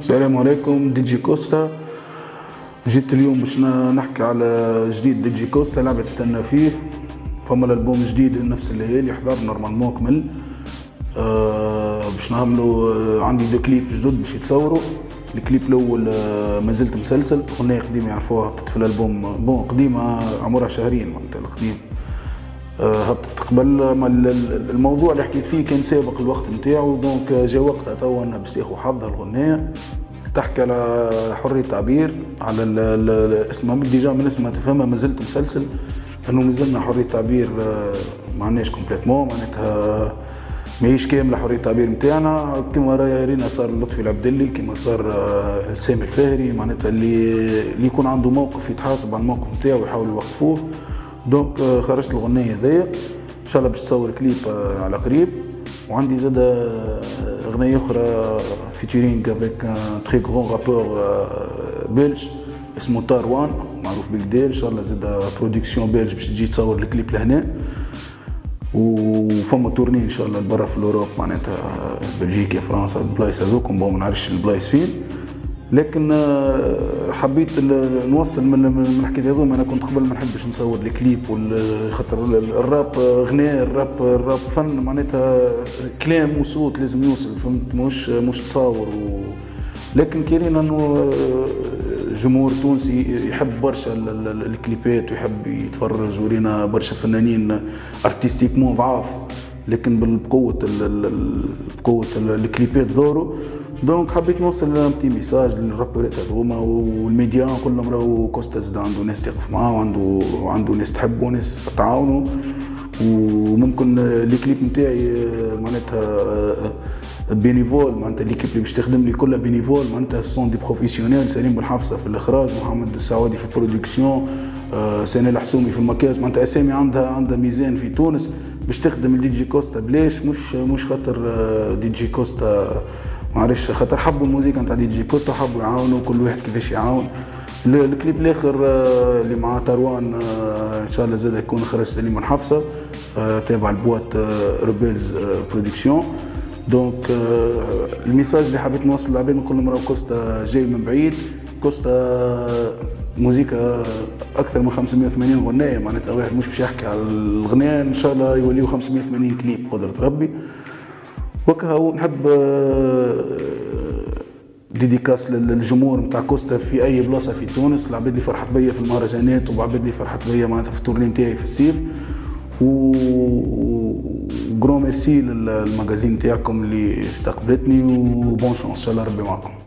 السلام عليكم. ديجي كوستا، جيت اليوم باش نحكي على جديد ديجي كوستا، لعبة تستنى فيه. فما البوم جديد نفس الليالي حضر نورمالمون كمل. باش نعملوا عندي دو كليب جدد باش يتصوروا. الكليب الاول مازلت مسلسل، اغنية قديمة يعرفوها هبطت في الالبوم، بون قديمة عمرها شهرين معناتها القديم، هبطت قبل. الموضوع اللي حكيت فيه كان سابق الوقت نتاعو، دونك جا وقتها توا انها باش تاخذ حظها. الغنية تحكي على حرية التعبير، على اسمها ديجا من اسمها تفهمها مازلت مسلسل، انه مازلنا حرية التعبير ما عندناش كومبليتمون، معناتها ماهيش كامله حريه التعبير نتاعنا. كيما راينا صار لطفي العبدلي، كيما صار سامي الفهري، معناتها اللي يكون عنده موقف يتحاسب على الموقف نتاعو ويحاولوا يوقفوه. دونك خرجت الغنيه هذيا، ان شاء الله باش تصور كليب على قريب. وعندي زاده اغنيه اخرى فيتورينغ افيك ان تري غون رابور بلج اسمه تاروان، معروف بيج دايل، ان شاء الله زاده برودكسيون بلج باش تجي تصور الكليب لهنا. وفما تورني ان شاء الله برا في الاوروب، معناتها بلجيكا، فرنسا، البلايص هذوك ما نعرفش البلايص فين، لكن حبيت نوصل من الحكايه هذوما. انا كنت قبل ما نحبش نصور الكليب، خاطر الراب غناء، الراب فن، معناتها كلام وصوت لازم يوصل، فهمت؟ مش تصاور لكن كيرينا انه جمهور تونسي يحب برشا الكليبات ويحب يتفرج، ورينا برشا فنانين ارتستيكمون ضعاف لكن بقوه الكليبات دوروا. دونك حبيت نوصل بتي ميساج للرابورات هذوما والميديا كلهم، راهو كوستا زاد عنده ناس تقف معاه، وعنده ناس تحبه وناس تعاونه. وممكن الكليب نتاعي معناتها بينيفول، معناتها ليكيب اللي باش تخدم لي كلها بينيفول، معناتها سون دي بروفيسيونيل. سليم أبو الحفصة في الاخراج، محمد السعودي في البرودكسيون، سنة الحسومي في المكياج، معناتها اسامي عندها ميزان في تونس باش تخدم الديجي كوستا. بلاش مش خاطر ديجي كوستا معرفش، خاطر حبوا الموسيقى نتاع ديجي كوستا، حبوا يعاونوا كل واحد كيفاش يعاون. الكليب الاخر اللي مع تروان ان شاء الله زاد يكون اخراج سليم الحفصة، تابع البوات ريبلز برودكسيون. دونك الميساج اللي حبيت نوصل للعباد، نقول لهم راهو كوستا جاي من بعيد، كوستا موزيكا اكثر من 580 غنايه، معناتها واحد مش باش يحكي على الغناء، ان شاء الله يوليو 580 كليب بقدره ربي. وكهو نحب ديديكاس للجمهور نتاع كوستا في اي بلاصه في تونس، العباد اللي فرحت بيا في المهرجانات، والعباد اللي فرحت بيا معناتها في التورني نتاعي في الصيف. و غران ميرسي للمجازين تاعكم اللي استقبلتني، وبون شانس ان شاء الله ربي معكم.